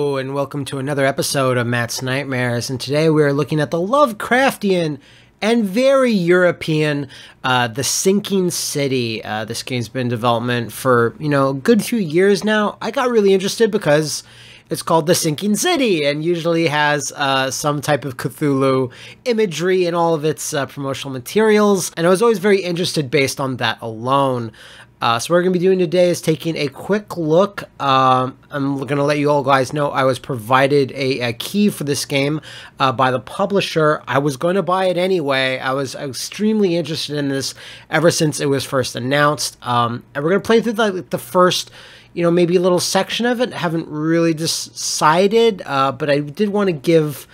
Hello, and welcome to another episode of Matt's Nightmares, and today we're looking at the Lovecraftian and very European The Sinking City. This game's been in development for, a good few years now. I got really interested because it's called The Sinking City and usually has some type of Cthulhu imagery in all of its promotional materials, and I was always very interested based on that alone. So what we're going to be doing today is taking a quick look. I'm going to let you all guys know I was provided a key for this game by the publisher. I was going to buy it anyway. I was extremely interested in this ever since it was first announced. And we're going to play through the first, maybe a little section of it. I haven't really decided, but I did want to give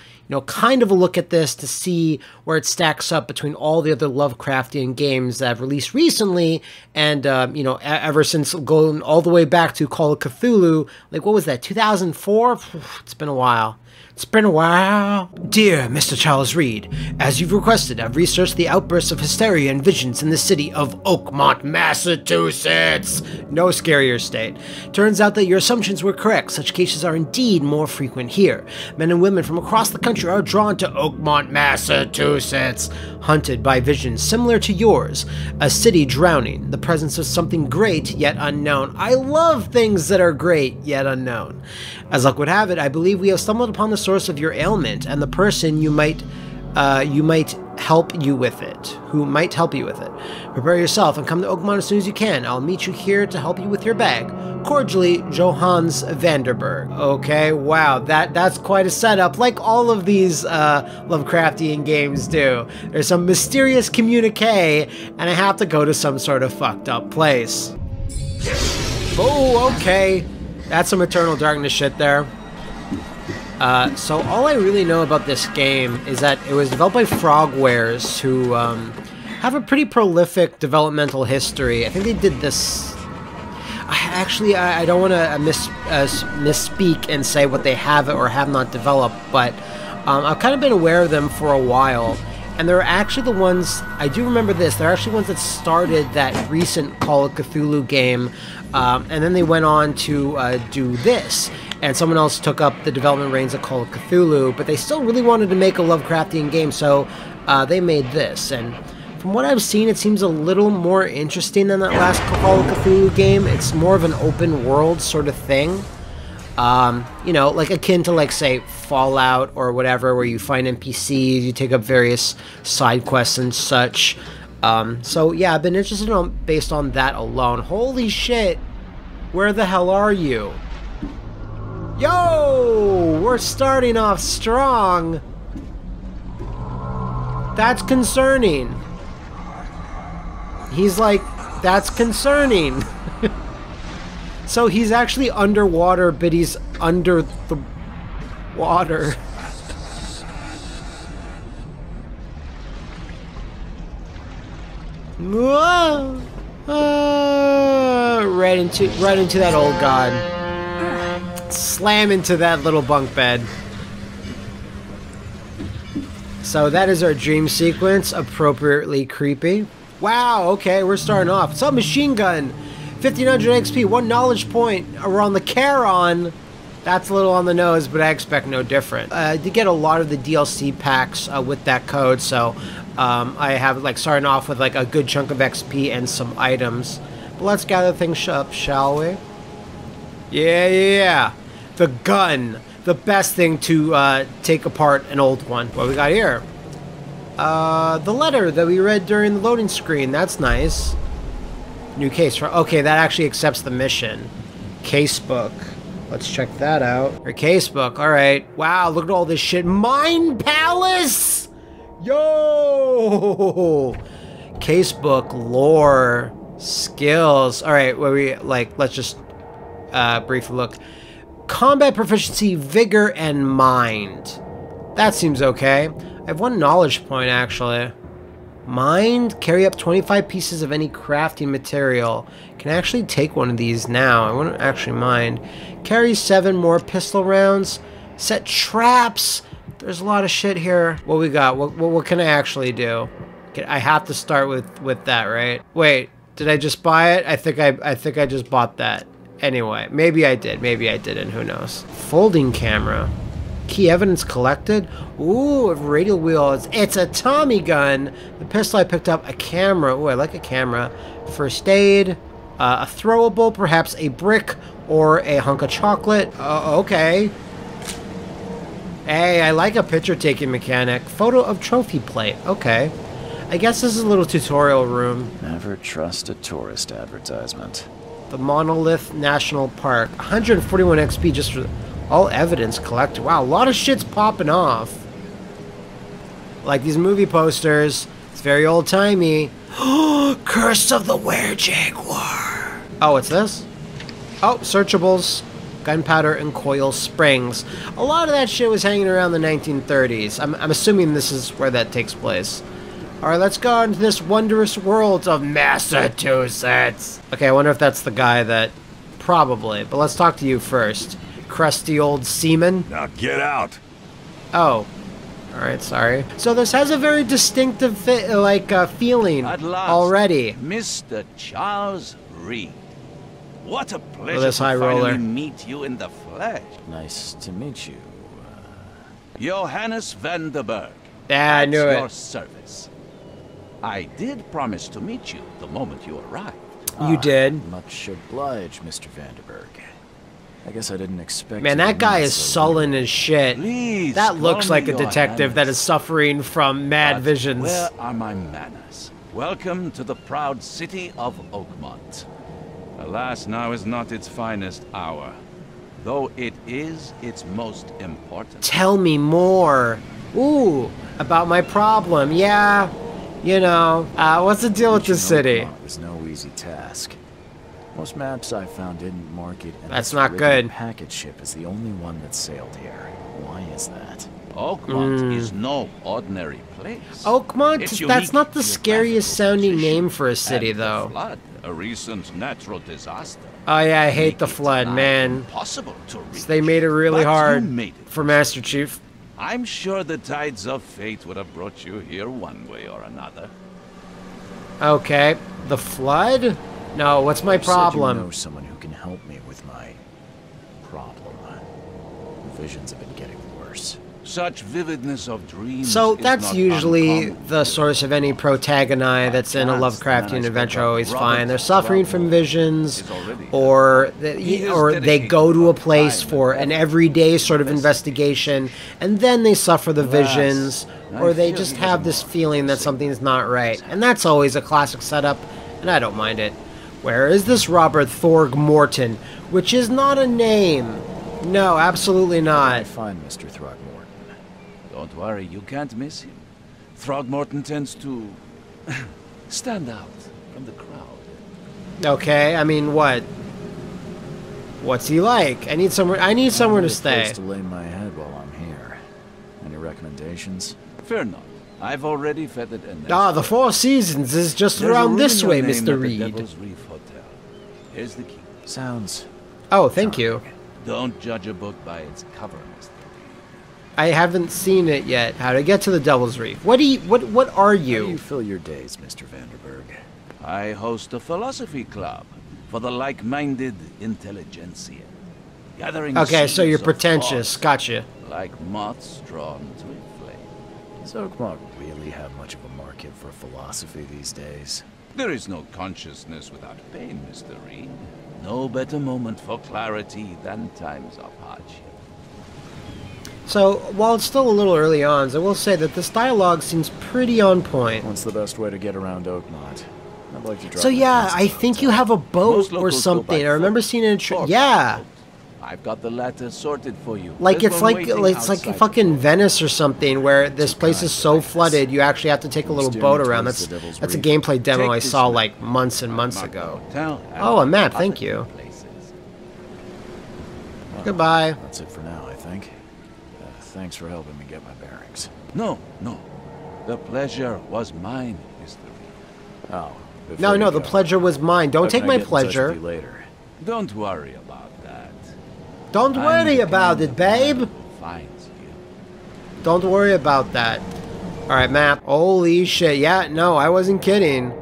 kind of a look at this to see where it stacks up between all the other Lovecraftian games that I've released recently and, ever since going all the way back to Call of Cthulhu. Like, what was that, 2004? It's been a while. It's been a while. Dear Mr. Charles Reed, as you've requested, I've researched the outbursts of hysteria and visions in the city of Oakmont, Massachusetts. No scarier state. Turns out that your assumptions were correct. Such cases are indeed more frequent here. Men and women from across the country are drawn to Oakmont, Massachusetts, hunted by visions similar to yours. A city drowning, the presence of something great yet unknown. I love things that are great yet unknown. As luck would have it, I believe we have stumbled upon the source of your ailment and the person you might help you with it. Who might help you with it? Prepare yourself and come to Oakmont as soon as you can. I'll meet you here to help you with your bag. Cordially, Johannes Vanderberg. Okay, wow, that's quite a setup, like all of these Lovecraftian games do. There's some mysterious communique, and I have to go to some sort of fucked up place. Oh, okay. That's some Eternal Darkness shit there. So all I really know about this game is that it was developed by Frogwares, who have a pretty prolific developmental history. I think they did this... I don't want to misspeak and say what they have or have not developed, but I've kind of been aware of them for a while. And they're actually the ones, I do remember this, they're actually ones that started that recent Call of Cthulhu game, and then they went on to do this, and someone else took up the development reins of Call of Cthulhu, but they still really wanted to make a Lovecraftian game, so they made this, and from what I've seen, it seems a little more interesting than that last Call of Cthulhu game. It's more of an open world sort of thing. Like akin to say Fallout or whatever, where you find NPCs, you take up various side quests and such. So yeah, I've been interested based on that alone. Holy shit, where the hell are you? Yo, we're starting off strong. That's concerning. He's like, that's concerning. So he's actually underwater, but he's under the water. Right into that old god. Slam into that little bunk bed. So that is our dream sequence, appropriately creepy. Wow, okay, we're starting off. Submachine gun! 1500 XP, 1 knowledge point. We're on the Charon. That's a little on the nose, but I expect no different. I did get a lot of the DLC packs with that code, so I have starting off with a good chunk of XP and some items. But let's gather things up, shall we? Yeah. The gun, the best thing to take apart an old one. What do we got here? The letter that we read during the loading screen. That's nice. New case. Okay, that actually accepts the mission. Casebook. Let's check that out. Or casebook. All right. Wow, look at all this shit. Mind Palace! Yo! Casebook, lore, skills. All right, where we let's just briefly look. Combat proficiency, vigor, and mind. That seems okay. I have 1 knowledge point, actually. Mind, carry up 25 pieces of any crafting material. Can actually take one of these now. I wouldn't actually mind. Carry 7 more pistol rounds. Set traps. There's a lot of shit here. What we got? What can I actually do? I have to start with that, right? Wait, did I just buy it? I think I just bought that. Anyway, maybe I didn't, who knows. Folding camera. Key evidence collected. Ooh, radial wheels. It's a Tommy gun. The pistol I picked up. A camera. Ooh, I like a camera. First aid. A throwable, perhaps a brick or a hunk of chocolate. Okay. Hey, I like a picture-taking mechanic. Photo of trophy plate. Okay. I guess this is a little tutorial room. Never trust a tourist advertisement. The Monolith National Park. 141 XP just for... all evidence collected. Wow, a lot of shit's popping off. Like these movie posters. It's very old-timey. Curse of the Were-Jaguar. Oh, it's this? Oh, searchables. Gunpowder and coil springs. A lot of that shit was hanging around the 1930s. I'm assuming this is where that takes place. Alright, let's go into this wondrous world of Massachusetts. Okay, I wonder if that's the guy that... probably. But let's talk to you first. Crusty old seaman. Now get out. Oh, all right, sorry. So this has a very distinctive feeling at last, already. Mr. Charles Reed, what a pleasure to finally meet you in the flesh. Nice to meet you. Johannes Vanderberg. Yeah, I knew it. At your service. I did promise to meet you the moment you arrived. You did. Much obliged, Mr. Vanderberg. I guess I didn't expect... Man, that guy is sullen as shit. Please, that looks like a detective that is suffering from mad visions. Where are my manners? Welcome to the proud city of Oakmont. Alas, now is not its finest hour. Though it is its most important. Tell me more. Ooh, about my problem. Yeah, you know. What's the deal with the city? It was no easy task. Most maps I found didn't mark it. That's not good. Packet ship is the only one that sailed here. Why is that? Oakmont is no ordinary place. Oakmont? That's not the scariest sounding name for a city, though. Flood, a recent natural disaster. Oh yeah, I hate the flood, man. Impossible to reach. So they made it really hard for Master Chief. I'm sure the tides of fate would have brought you here one way or another. Okay, the flood. No, what's my problem? You know someone who can help me with my problem. The visions have been getting worse. Such vividness of dreams. So that's usually the source of any protagoni that's in a Lovecraftian adventure. I always find they're suffering from visions, or they go to a place for an everyday sort of investigation, and then they suffer the visions, or they just have this feeling that something's not right, and that's always a classic setup, and I don't mind it. Where is this Robert Throgmorton, which is not a name? No, absolutely not. Fine, Mr. Throgmorton. Don't worry, you can't miss him. Throgmorton tends to stand out from the crowd. Okay, I mean, what? What's he like? I need somewhere to stay. Place to lay my head while I'm here. Any recommendations? Fair enough. I've already feathered and... Ah, the Four Seasons is just around this way, Mr. Reed. Here's the key. Sounds... Oh, thank you. Don't judge a book by its cover, Mr. I haven't seen it yet. How to get to the Devil's Reef. What are you? How do you fill your days, Mr. Vanderberg? I host a philosophy club for the like-minded intelligentsia. Gathering... Okay, so you're pretentious. Gotcha. Like moths drawn to it. Does Oakmont really have much of a market for philosophy these days? There is no consciousness without pain, Mr. Reed. No better moment for clarity than times of hardship. So, while it's still a little early on, I will say that this dialogue seems pretty on point. What's the best way to get around Oakmont? I'd like to drive. So yeah, I think you have a boat or something. I remember seeing it in a trip. Yeah. I've got the latter sorted for you. Like it's like fucking Venice or something, where this place is so flooded you actually have to take a little boat around. That's a gameplay demo I saw like months and months ago. Oh, a map, thank you. Goodbye. That's it for now, I think. Thanks for helping me get my bearings. No, the pleasure was mine, Mr. Reed. Oh. No, the pleasure was mine. Don't take my pleasure. Later. Don't worry about it. Don't worry about it, babe. Don't worry about that. Alright, map. Holy shit. Yeah, no, I wasn't kidding.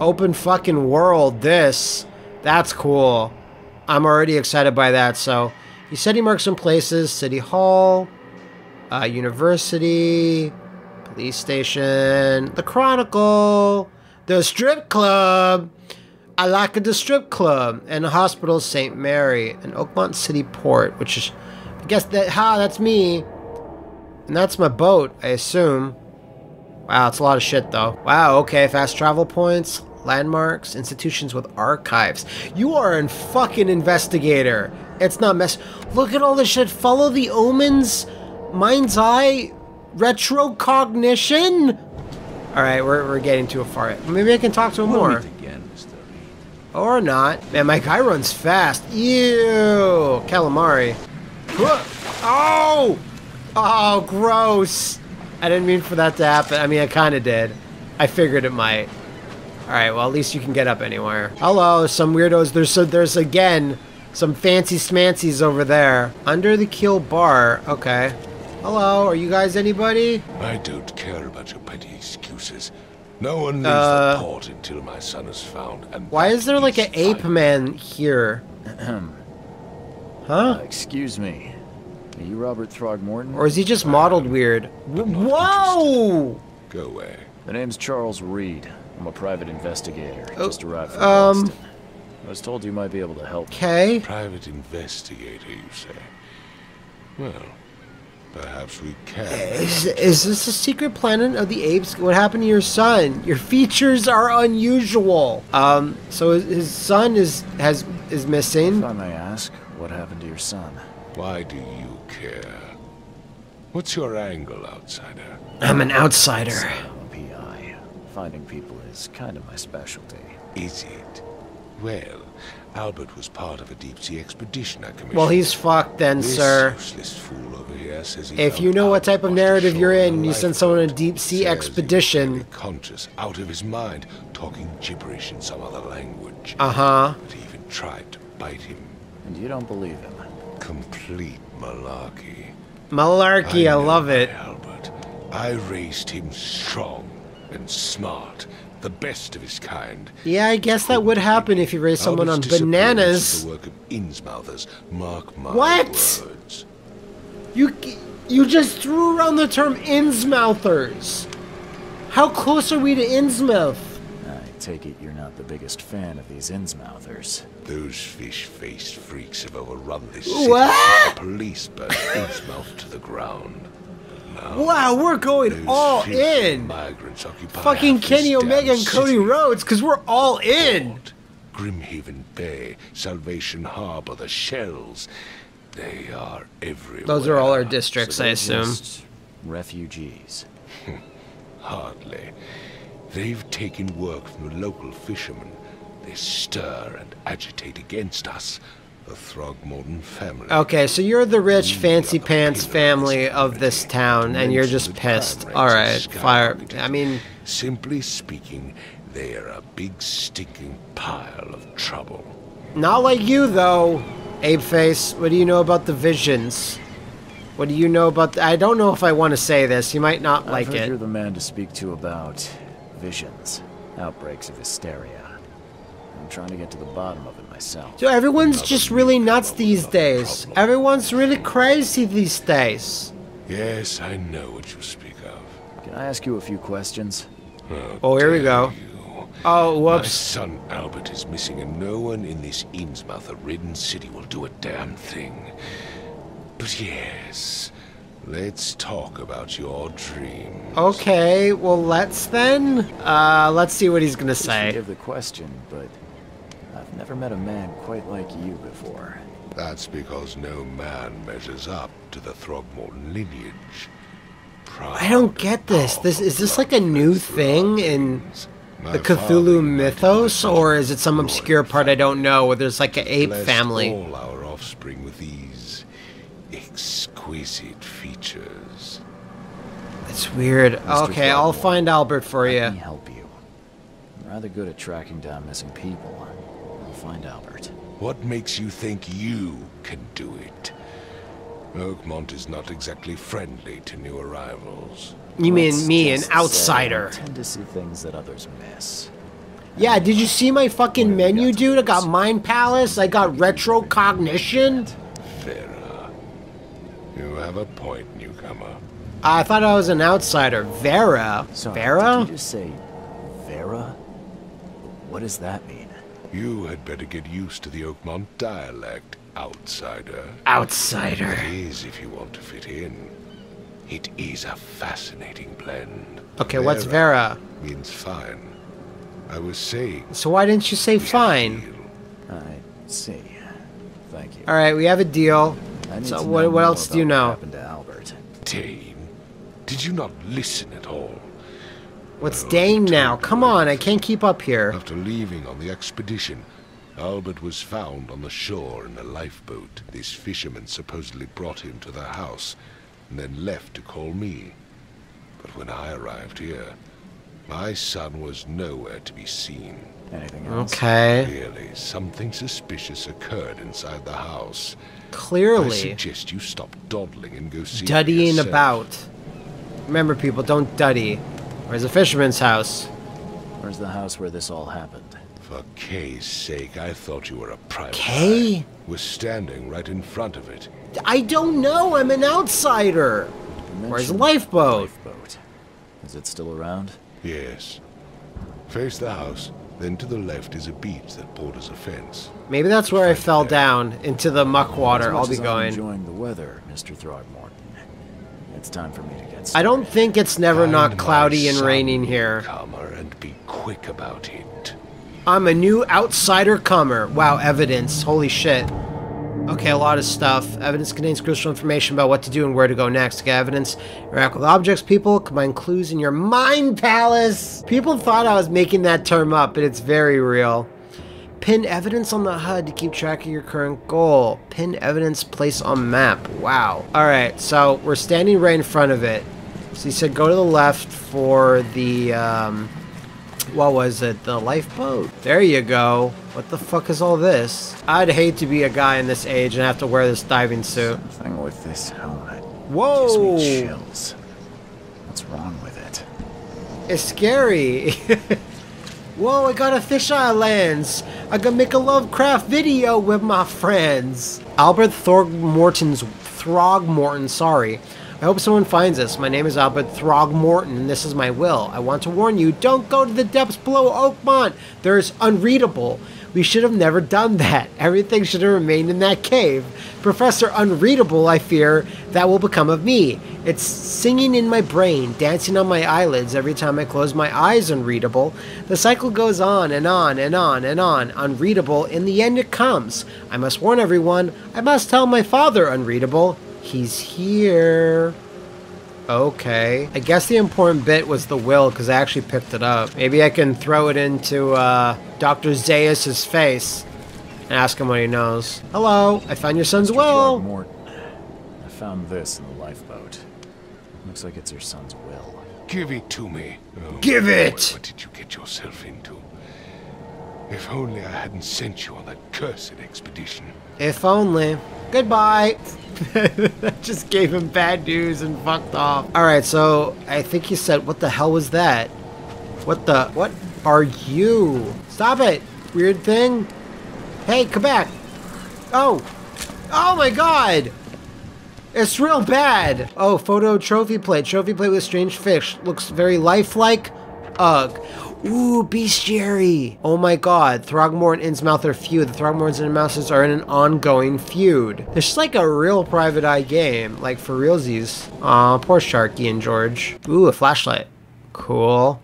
Open fucking world. That's cool. I'm already excited by that. So he said he marked some places: City Hall, University, police station, the Chronicle, the strip club. I like the strip club and the hospital St. Mary and Oakmont City Port, which is, I guess that, ha, that's me. And that's my boat, I assume. Wow, it's a lot of shit though. Wow, okay, fast travel points, landmarks, institutions with archives. You are a fucking investigator. It's not mess. Look at all this shit. Follow the omens, mind's eye, retrocognition. All right, we're getting too far. Maybe I can talk to him more. Or not. Man, my guy runs fast. Ew. Calamari. Oh! Oh, gross. I didn't mean for that to happen. I mean, I kind of did. I figured it might. Alright, well, at least you can get up anywhere. Hello, some weirdos. There's again, some fancy smancies over there. Under the Keel bar. Okay. Hello, are you guys anybody? I don't care about your petty excuses. No one leaves the port until my son is found. And why is there like an ape man here? Huh? Excuse me. Are you Robert Throgmorton? Or is he just modeled weird? Whoa! Go away. My name's Charles Reed. I'm a private investigator. Oh, just arrived from Boston. I was told you might be able to help. Kay. Private investigator, you say? Well, perhaps we can. Is this a secret planet of the apes? What happened to your son? Your features are unusual. So his son is missing. If I may ask, what happened to your son? Why do you care? What's your angle, outsider? I'm an outsider. So, PI. Finding people is kind of my specialty. Is it? Well, Albert was part of a deep-sea expedition I commissioned. Well, he's fucked then, sir. This fool over here says he if you know what type of narrative you're in, and you send someone on a deep-sea expedition. Conscious, out of his mind, talking gibberish in some other language. Uh-huh. But he even tried to bite him. And you don't believe him? Complete malarkey. Malarkey, I love it. Albert, I raised him strong and smart. The best of his kind. Yeah, I guess that would happen if you raise someone on bananas. The work of Innsmouthers, mark my words. You just threw around the term Innsmouthers. How close are we to Innsmouth? I take it you're not the biggest fan of these Innsmouthers. Those fish-faced freaks have overrun this city. What? The police burnt Innsmouth to the ground. Wow, we're going all in. Fucking Kenny Omega and Cody Rhodes, because we're all in. Grimhaven Bay, Salvation Harbor, the Shells. They are everywhere. Those are all our districts, so I assume. Refugees. Hardly. They've taken work from the local fishermen. They stir and agitate against us. The Throgmorton family. Okay, so you're the rich fancy pants family of this town and you're just pissed. Alright, fire. I mean, simply speaking, they are a big stinking pile of trouble. Not like you though, Apeface. What do you know about the visions? What do you know about I don't know if I want to say this. You might not like it. You're the man to speak to about visions, outbreaks of hysteria. I'm trying to get to the bottom of it myself. So everyone's just really nuts these days. Everyone's really crazy these days. Yes, I know what you speak of. Can I ask you a few questions? Oh, here we go. Oh, whoops. My son Albert is missing and no one in this Innsmouth-ridden city will do a damn thing. But yes, let's talk about your dream. Okay, well let's then. Let's see what he's gonna say. Give the question, but I've never met a man quite like you before. That's because no man measures up to the Throgmorton lineage. Proud I don't get this. This is this like a new thing in the Cthulhu mythos, or is it some obscure part I don't know where there's like an ape family? All our offspring with these exquisite features. That's weird. Okay, I'll find Albert for you. Let me help you. I'm rather good at tracking down missing people. I'll find Albert. What makes you think you can do it? Oakmont is not exactly friendly to new arrivals. You mean me, an outsider? I tend to see things that others miss. Yeah, did you see my fucking menu, dude? I got Mind Palace, I got retrocognition. Vera, you have a point, newcomer. I thought I was an outsider. Vera? Sorry, Vera? Did you just say Vera? What does that mean? You had better get used to the Oakmont dialect, outsider. Outsider. It is if you want to fit in. It is a fascinating blend. Okay, Vera what's Vera? Means fine. I was saying. So why didn't you say fine? I see. Thank you. All right, we have a deal. So what else do you know? What happened to Albert? Dane, did you not listen at all? What's Dane now? Come on, I can't keep up here. After leaving on the expedition, Albert was found on the shore in a lifeboat. These fishermen supposedly brought him to their house and then left to call me. But when I arrived here, my son was nowhere to be seen. Anything else? Okay. Clearly, something suspicious occurred inside the house. Clearly. I suggest you stop dawdling and go see Duddying yourself. About. Remember, people, don't duddy. Where's the fisherman's house? Where's the house where this all happened? For Kay's sake, I thought you were a private. Kay? We're standing right in front of it. I don't know. I'm an outsider. Where's the lifeboat? Is it still around? Yes. Face the house. Then to the left is a beach that borders a fence. Maybe that's where I fell down into the muck water. I'll be going. Enjoying the weather, Mr. Throgmorton. It's time for me to get started. I don't think it's never not cloudy and raining here. Comer and be quick about it. I'm a new outsider comer. Wow, evidence. Holy shit. Okay, a lot of stuff. Evidence contains crucial information about what to do and where to go next. To get evidence, interact with objects, people, combine clues in your mind palace. People thought I was making that term up, but it's very real. Pin evidence on the HUD to keep track of your current goal. Pin evidence placed on map. Wow. Alright, so we're standing right in front of it. So he said go to the left for the, what was it? The lifeboat. There you go. What the fuck is all this? I'd hate to be a guy in this age and have to wear this diving suit. Something with this helmet. Whoa! It gives me chills. What's wrong with it? It's scary. Whoa, I got a fisheye lens. I can make a Lovecraft video with my friends. Albert Throgmorton, sorry. I hope someone finds this. My name is Albert Throgmorton, and this is my will. I want to warn you, don't go to the depths below Oakmont. There's unreadable. We should have never done that. Everything should have remained in that cave. Professor Unreadable, I fear, that will become of me. It's singing in my brain, dancing on my eyelids every time I close my eyes, Unreadable. The cycle goes on and on and on and on. Unreadable, in the end it comes. I must warn everyone. I must tell my father, Unreadable. He's here. Okay. I guess the important bit was the will, because I actually picked it up. Maybe I can throw it into Dr. Zaius's face and ask him what he knows. Hello, I found your son's will. I found this in the lifeboat. Looks like it's your son's will. Give it to me. Oh, give it! What did you get yourself into? If only I hadn't sent you on that cursed expedition. If only. Goodbye. That just gave him bad news and fucked off. Alright, so I think he said, what the hell was that? What the? What are you? Stop it, weird thing. Hey, come back. Oh. Oh my god. It's real bad. Oh, photo trophy plate. Trophy plate with strange fish. Looks very lifelike. Ugh. Ooh, bestiary. Oh my god, Throgmorton and Innsmouth are feud. The Throgmortons and Innsmouthers are in an ongoing feud. This is like a real Private Eye game, like for realsies. Aw, poor Sharky and George. Ooh, a flashlight. Cool.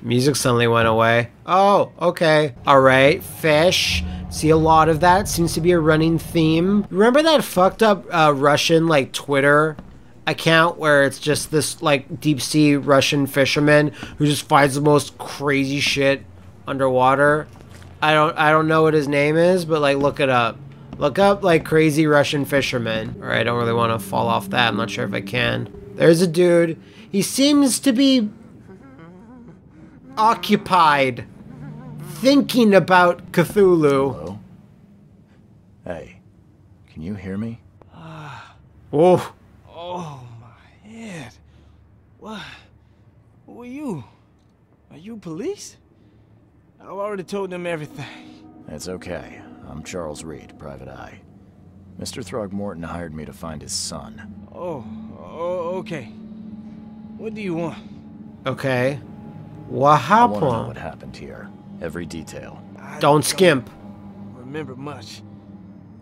Music suddenly went away. Oh, okay. Alright, fish. See a lot of that. Seems to be a running theme. Remember that fucked up Russian, like, Twitter account where it's just this like deep sea Russian fisherman who just finds the most crazy shit underwater? I don't know what his name is, but like look it up. Look up like crazy Russian fisherman. All right, I don't really want to fall off that. I'm not sure if I can. There's a dude. He seems to be occupied thinking about Cthulhu. Hello? Hey, can you hear me? Oh. Oh, my head. What? Who are you? Are you police? I already told them everything. That's okay. I'm Charles Reed, Private Eye. Mr. Throgmorton hired me to find his son. Oh, okay. What do you want? Okay. What happened? I want to know what happened here. Every detail. Don't skimp. Remember much.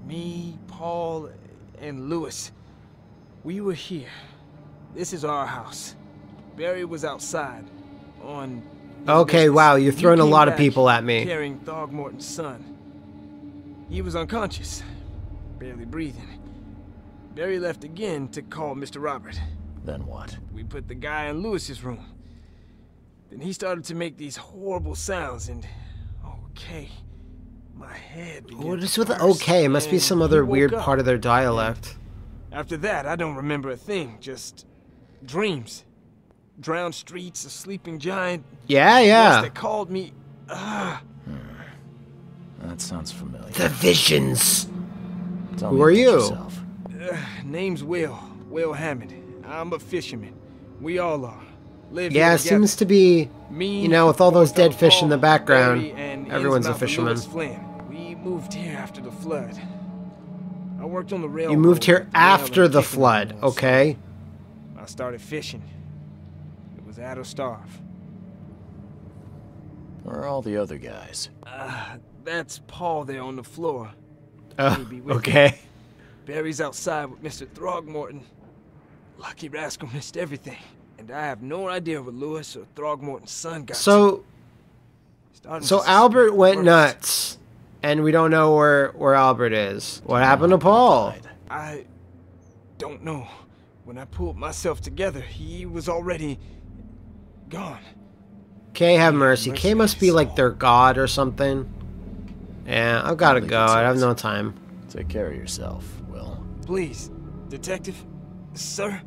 Me, Paul, and Lewis. We were here. This is our house. Barry was outside on... Okay, wow, you're throwing a lot of people at me. Carrying Throgmorton's son. He was unconscious, barely breathing. Barry left again to call Mr. Robert. Then what? We put the guy in Lewis's room. Then he started to make these horrible sounds and... Okay. My head began What is with the okay? It must be some other weird part of their dialect. After that, I don't remember a thing. Just dreams. Drowned streets, a sleeping giant. Yeah. They called me. That sounds familiar. The visions. Tell Who are you? Name's Will. Will Hammond. I'm a fisherman. We all are. Yeah, seems to be, you know, with all those dead fish in the background, everyone's a fisherman. We moved here after the flood. I worked on the railroad. You moved here after the flood, okay? I started fishing. It was out of starve. Where are all the other guys? That's Paul there on the floor. Okay. Barry's outside with Mr. Throgmorton. Lucky rascal missed everything. And I have no idea what Lewis or Throgmorton's son got. So Albert went nuts, and we don't know where Albert is. What happened to Paul? I don't know. When I pulled myself together, he was already gone. Kay, have mercy. Kay must be like their god or something. Yeah, I've got to go. I have no time. Take care of yourself, Will. Please, Detective, sir,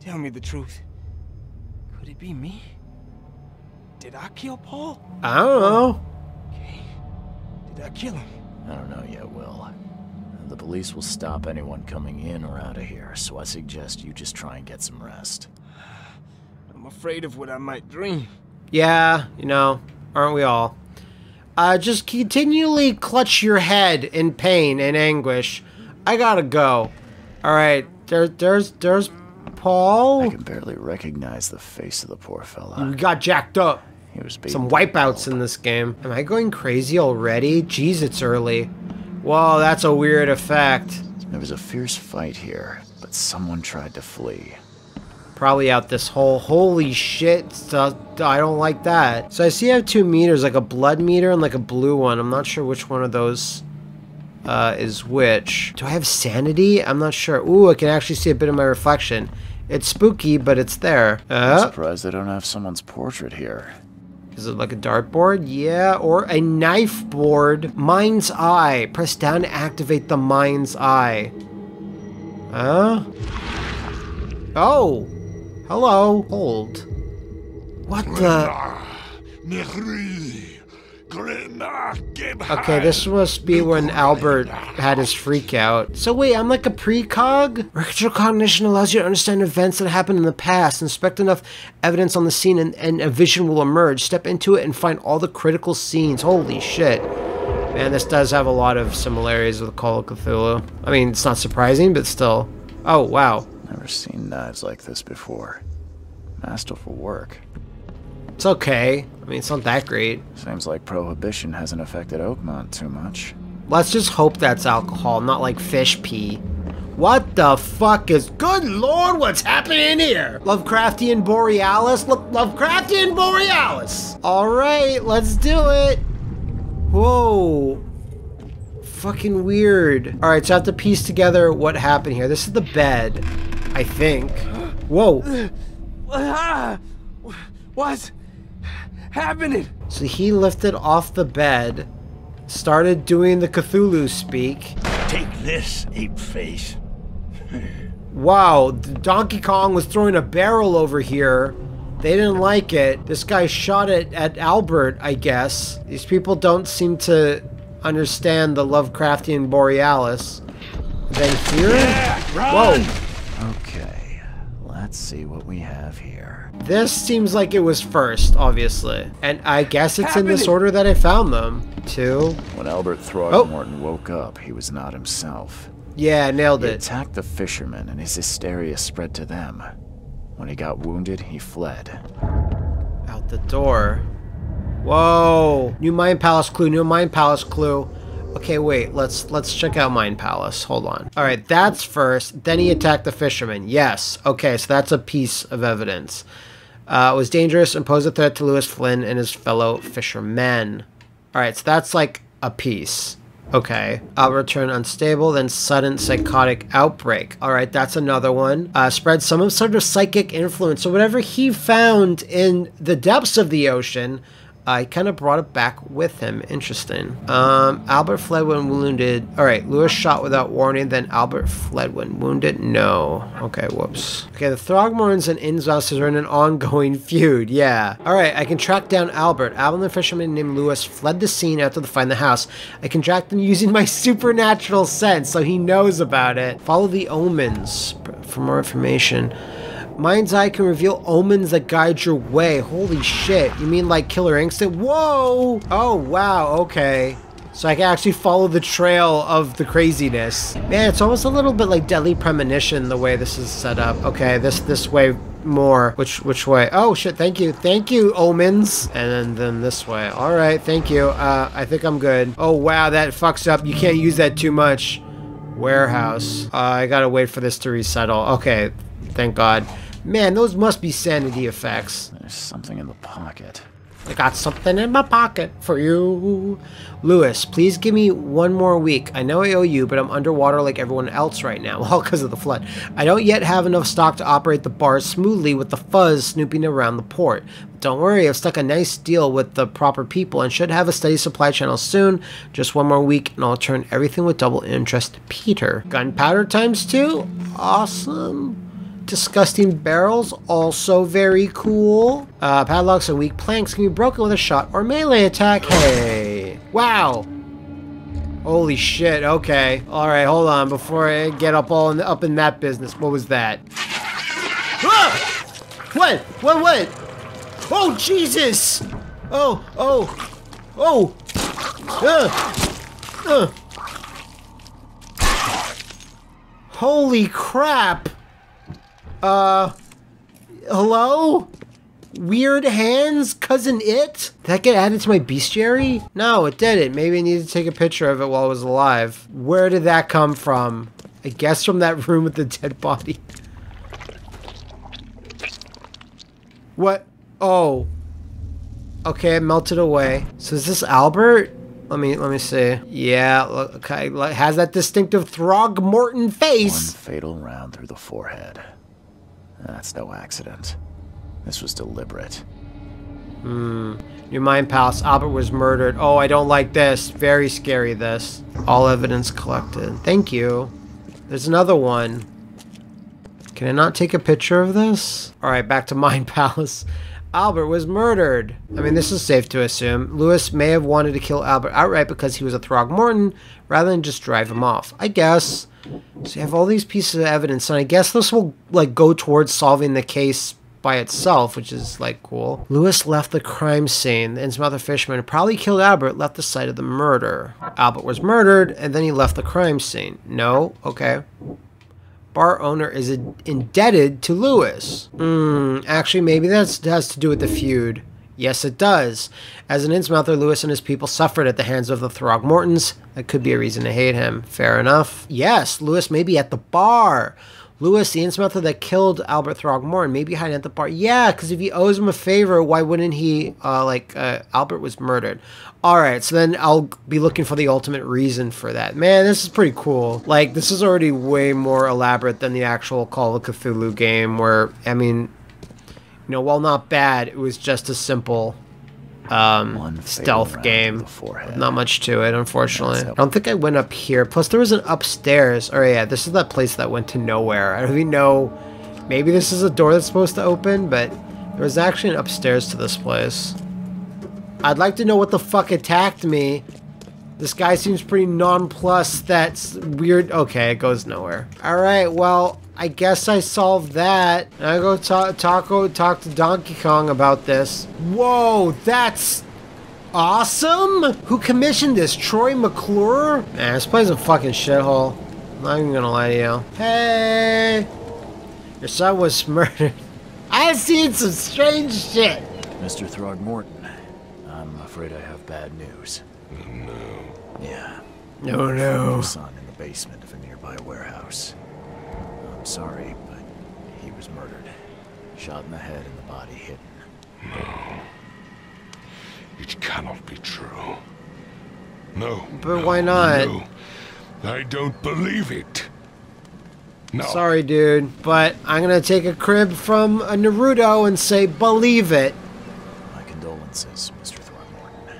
tell me the truth. Could it be me? Did I kill Paul? I don't know. Okay. Did I kill him? I don't know yet, Will. The police will stop anyone coming in or out of here, so I suggest you just try and get some rest. I'm afraid of what I might dream. Yeah, you know, aren't we all? Just continually clutch your head in pain and anguish. I gotta go. All right, there's Paul? I can barely recognize the face of the poor fella. You got jacked up. He was some wipeouts in this game. Am I going crazy already? Jeez, it's early. Whoa, that's a weird effect. There was a fierce fight here, but someone tried to flee. Probably out this hole. Holy shit, I don't like that. So I see I have 2 meters, like a blood meter and like a blue one. I'm not sure which one of those is which. Do I have sanity? I'm not sure. Ooh, I can actually see a bit of my reflection. It's spooky, but it's there. I'm surprised they don't have someone's portrait here. Is it like a dartboard? Yeah, or a knife board. Mind's eye. Press down to activate the mind's eye. Oh! Hello. Hold. What the... Okay, this must be when Albert had his freak out. So wait, I'm like a precog? Retrocognition allows you to understand events that happened in the past. Inspect enough evidence on the scene and a vision will emerge. Step into it and find all the critical scenes. Holy shit. Man, this does have a lot of similarities with Call of Cthulhu. I mean, it's not surprising, but still. Oh, wow. Never seen knives like this before. Masterful work. It's okay. I mean, it's not that great. Seems like Prohibition hasn't affected Oakmont too much. Let's just hope that's alcohol, not like fish pee. What the fuck is... Good lord, what's happening here? Lovecraftian Borealis? Lovecraftian Borealis! Alright, let's do it! Whoa. Fucking weird. Alright, so I have to piece together what happened here. This is the bed, I think. Whoa. What? Happening. So he lifted off the bed, started doing the Cthulhu speak. Take this, ape face. Wow, Donkey Kong was throwing a barrel over here. They didn't like it. This guy shot it at Albert, I guess. These people don't seem to understand the Lovecraftian Borealis. Then here? Yeah, whoa. Okay, let's Let's see what we have here. This seems like it was first, obviously. And I guess it's in this order that I found them. Two. When Albert Throgmorton woke up, he was not himself. Yeah, nailed it. He attacked the fishermen and his hysteria spread to them. When he got wounded, he fled. Out the door. Whoa. New Mind Palace clue, new Mind Palace clue. Okay, wait, let's check out Mind Palace. Hold on. All right, that's first. Then he attacked the fisherman. Yes. Okay, so that's a piece of evidence. It was dangerous and posed a threat to Lewis Flynn and his fellow fishermen. All right, so that's like a piece. Okay. Albert turned unstable, then sudden psychotic outbreak. All right, that's another one. Spread some sort of psychic influence. So whatever he found in the depths of the ocean, he kind of brought it back with him. Interesting. Albert fled when wounded. All right, Lewis shot without warning, then Albert fled when wounded. No. Okay, whoops. Okay, the Throgmortons and Innsmouthers are in an ongoing feud. Yeah. All right, I can track down Albert. Albert and the fisherman named Lewis fled the scene after they find the house. I can track them using my supernatural sense, so he knows about it. Follow the omens for more information. Mind's Eye can reveal omens that guide your way. Holy shit. You mean like Killer Instinct? Whoa! Oh, wow. Okay. So I can actually follow the trail of the craziness. Man, it's almost a little bit like Deadly Premonition, the way this is set up. Okay, this way more. Which way? Oh, shit. Thank you. Thank you, omens. And then this way. All right. Thank you. I think I'm good. Oh, wow. That fucks up. You can't use that too much. Warehouse. I gotta wait for this to resettle. Okay. Thank God. Man, those must be sanity effects. There's something in the pocket. I got something in my pocket for you. Lewis, please give me one more week. I know I owe you, but I'm underwater like everyone else right now, all because of the flood. I don't yet have enough stock to operate the bar smoothly with the fuzz snooping around the port. But don't worry, I've stuck a nice deal with the proper people and should have a steady supply channel soon. Just one more week and I'll turn everything with double interest to Peter. Gunpowder ×2? Awesome. Disgusting barrels, also very cool. Padlocks and weak planks can be broken with a shot or melee attack. Hey, wow. Holy shit, okay. All right, hold on, before I get up in that business. What was that? Ah! What? Oh, Jesus. Oh. Holy crap. Hello? Weird hands, cousin it? Did that get added to my bestiary? No, it didn't. Maybe I needed to take a picture of it while I was alive. Where did that come from? I guess from that room with the dead body. What? Oh. Okay, it melted away. So is this Albert? Let me see. Yeah, okay, has that distinctive Throgmorton face. One fatal round through the forehead. That's no accident. This was deliberate. New Mind Palace. Albert was murdered. Oh, I don't like this. Very scary, this. All evidence collected. Thank you. There's another one. Can I not take a picture of this? All right, back to Mind Palace. Albert was murdered. I mean, this is safe to assume. Lewis may have wanted to kill Albert outright because he was a Throgmorton rather than just drive him off. I guess. So you have all these pieces of evidence, and I guess this will, like, go towards solving the case by itself, which is, like, cool. Lewis left the crime scene. The Innsmouth fisherman probably killed Albert, left the site of the murder. Albert was murdered, and then he left the crime scene. No? Okay. Bar owner is indebted to Lewis. Actually, maybe that has to do with the feud. Yes, it does. As an Innsmouther, Lewis and his people suffered at the hands of the Throgmortons. That could be a reason to hate him. Fair enough. Yes, Lewis may be at the bar. Lewis, the Innsmouther that killed Albert Throgmorton, may be hiding at the bar. Yeah, because if he owes him a favor, why wouldn't he, Albert was murdered. All right, so then I'll be looking for the ultimate reason for that. Man, this is pretty cool. Like, this is already way more elaborate than the actual Call of Cthulhu game where, I mean... You know, while not bad, it was just a simple stealth game. Not much to it, unfortunately. I don't think I went up here. Plus, there was an upstairs. Oh, yeah, this is that place that went to nowhere. I don't even know. Maybe this is a door that's supposed to open, but there was actually an upstairs to this place. I'd like to know what the fuck attacked me. This guy seems pretty nonplussed. That's weird. Okay, it goes nowhere. All right, well... I guess I solved that. And I go talk to Donkey Kong about this. Whoa, that's awesome! Who commissioned this? Troy McClure? Nah, this place is a fucking shithole. I'm not even gonna lie to you. Hey! Your son was murdered. I've seen some strange shit! Mr. Throgmorton, I'm afraid I have bad news. No. Yeah. No, no. Son in the basement of a nearby warehouse. I'm sorry, but he was murdered. Shot in the head and the body hidden. No. It cannot be true. No. But no, why not? No. I don't believe it. No. Sorry, dude, but I'm gonna take a crib from a Naruto and say, believe it. My condolences, Mr. Throgmorton.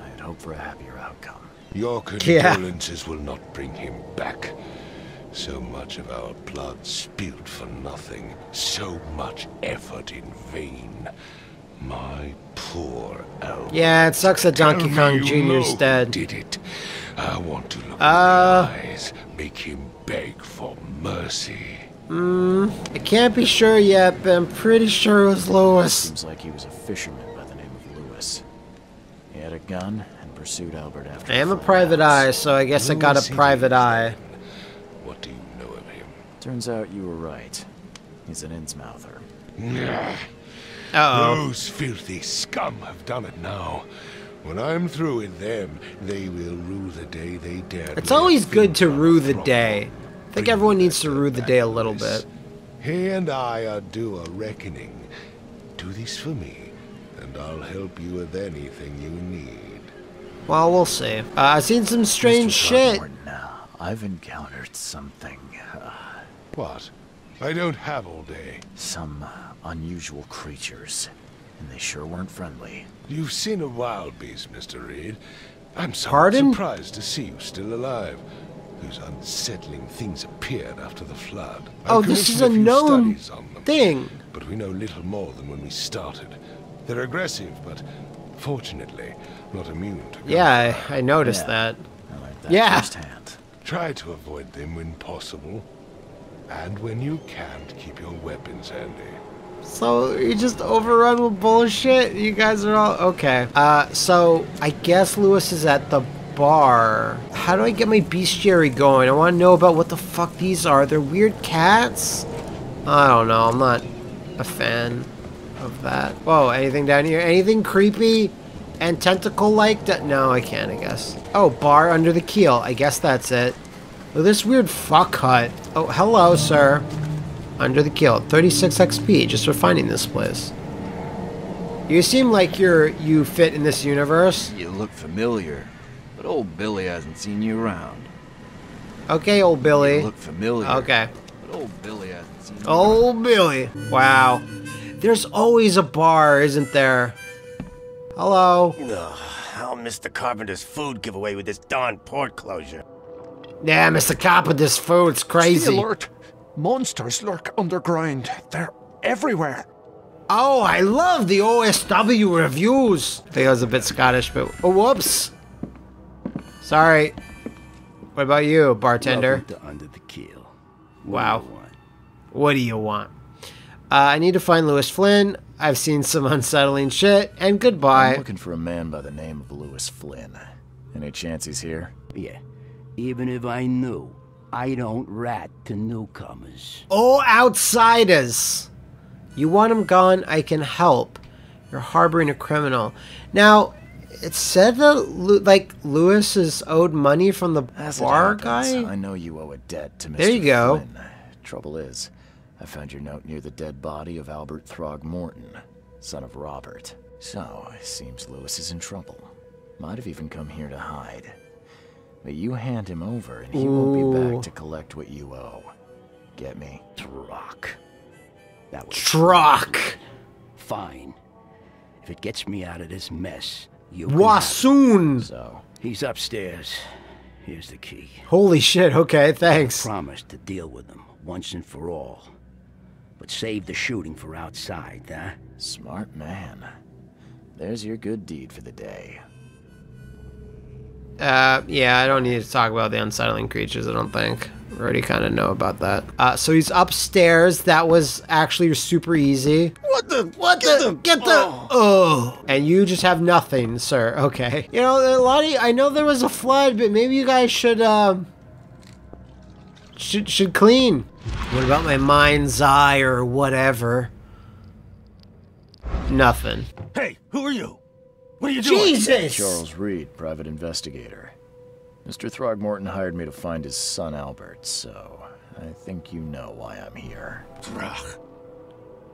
I had hoped for a happier outcome. Your condolences will not bring him back. So much of our blood spilled for nothing. So much effort in vain. My poor Albert. Yeah, it sucks that Donkey Kong Jr.'s dead. Did it? I want to look in his eyes, make him beg for mercy. I can't be sure yet, but I'm pretty sure it was Lewis. Seems like he was a fisherman by the name of Lewis. He had a gun and pursued Albert after. I am a private eye, so I guess Lewis, I got a private eye. What do you know of him? Turns out you were right. He's an Innsmouther. Yeah. Those filthy scum have done it now. When I'm through with them, they will rue the day they dared. It's always good to rue the day. I think everyone needs to rue the day a little bit. He and I are due a reckoning. Do this for me, and I'll help you with anything you need. Well, we'll see. I've seen some strange shit. I've encountered something. What? I don't have all day. Some unusual creatures, and they sure weren't friendly. You've seen a wild beast, Mr. Reed. I'm so surprised to see you still alive. Those unsettling things appeared after the flood. Oh, this is a known thing. But we know little more than when we started. They're aggressive, but fortunately, not immune to. Yeah, I noticed that. I like that firsthand. Try to avoid them when possible. And when you can't, keep your weapons handy. So you just overrun with bullshit? You guys are all okay. So I guess Lewis is at the bar. How do I get my bestiary going? I want to know about what the fuck these are. They're weird cats? I don't know. I'm not a fan of that. Whoa, anything down here? Anything creepy and tentacle-like? No, I can't, I guess. Oh, bar under the keel. I guess that's it. Oh, this weird fuck hut. Oh, hello, sir. Under the keel. 36 XP just for finding this place. You seem like you fit in this universe. You look familiar, but old Billy hasn't seen you around. Okay, old Billy. You look familiar. Okay. But old Billy hasn't seen you around. Billy. Wow. There's always a bar, isn't there? Hello. Ugh, I'll miss the Carpenter's food giveaway with this darn port closure. Yeah, Mr. Carpenter's food's crazy. Stay alert. Monsters lurk underground. They're everywhere. Oh, I love the OSW reviews. I think I was a bit Scottish, but... Oh, whoops. Sorry. What about you, bartender? Under the keel. Wow. What do you want? I need to find Lewis Flynn. I've seen some unsettling shit. And goodbye. I'm looking for a man by the name of Lewis Flynn. Any chance he's here? Yeah. Even if I knew. I don't rat to newcomers. Oh, outsiders! You want him gone, I can help. You're harboring a criminal. Now, it said that, like, Lewis is owed money from the bar guy? I know you owe a debt to Mr. There you go. Flynn. Trouble is, I found your note near the dead body of Albert Throgmorton, son of Robert. So, it seems Lewis is in trouble. Might have even come here to hide. But you hand him over, and he won't be back to collect what you owe. Get me? Trock. That was Trock! Fine. If it gets me out of this mess, you Wassoon! So, he's upstairs. Here's the key. Holy shit, okay, thanks. I promised to deal with him once and for all. But save the shooting for outside, huh? Smart man. There's your good deed for the day. Yeah, I don't need to talk about the unsettling creatures, I don't think. We already kind of know about that. So he's upstairs. That was actually super easy. What the? And you just have nothing, sir. Okay. You know, Lottie, I know there was a flood, but maybe you guys should clean. What about my mind's eye or whatever? Nothing. Hey, who are you? What are you doing? Jesus! Charles Reed, private investigator. Mr. Throgmorton hired me to find his son Albert, so I think you know why I'm here. Throg.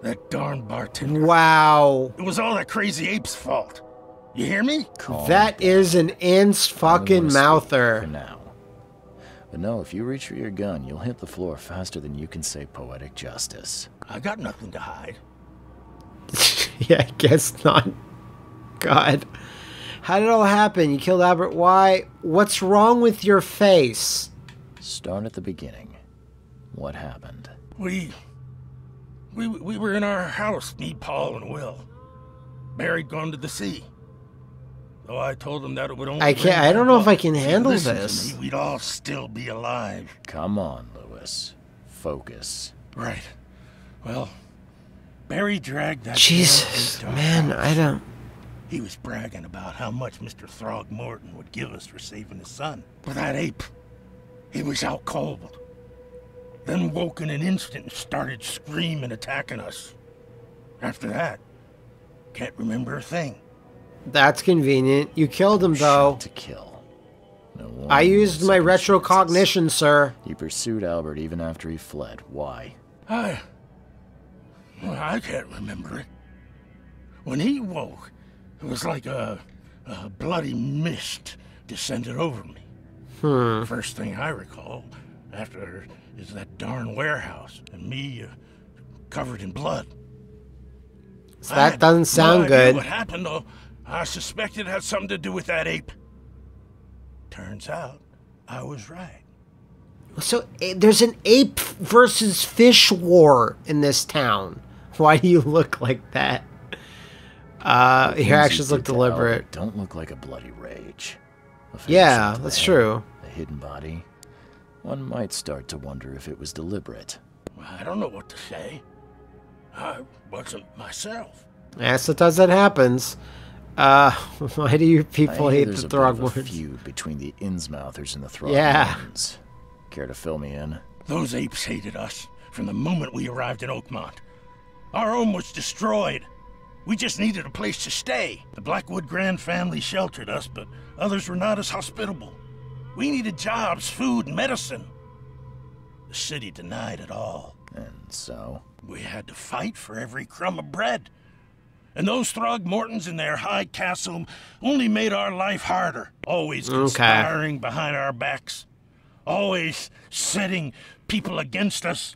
That darn bartender. Wow. It was all that crazy ape's fault. You hear me? That is an Inns fucking mouther. For now. But no, if you reach for your gun, you'll hit the floor faster than you can say poetic justice. I got nothing to hide. Yeah, I guess not. God. How did it all happen? You killed Albert. Why? What's wrong with your face? Start at the beginning. What happened? We were in our house, me, Paul, and Will. Barry gone to the sea. Though I told him that it would only... I don't know if I can handle this. We'd all still be alive. Come on, Lewis. Focus. Right. Well, Barry dragged that... Jesus, man, I don't... He was bragging about how much Mr. Throgmorton would give us for saving his son. But that ape, he was out cold. Then woke in an instant and started screaming, attacking us. After that, can't remember a thing. That's convenient. You killed him, though. To kill. No, I used my retrocognition, sir. You pursued Albert even after he fled. Why? Well, I can't remember it. When he woke, it was like a bloody mist descended over me. Hmm. First thing I recall after is that darn warehouse and me covered in blood. So that doesn't sound good. What happened, though, I suspected it had something to do with that ape. Turns out I was right. So there's an ape versus fish war in this town. Why do you look like that? Your actions look deliberate. Don't look like a bloody rage. Yeah, that's true. A hidden body. One might start to wonder if it was deliberate. I don't know what to say. I wasn't myself. Yeah, sometimes that happens. Why do you people hate the Throgmortons? There's a feud between the Innsmouthers and the Throgmortons. Yeah. Care to fill me in? Those apes hated us from the moment we arrived in Oakmont. Our home was destroyed. We just needed a place to stay. The Blackwood Grand family sheltered us, but others were not as hospitable. We needed jobs, food, medicine. The city denied it all. And so? We had to fight for every crumb of bread. And those Throgmortons in their high castle only made our life harder. Always conspiring behind our backs. Always setting people against us.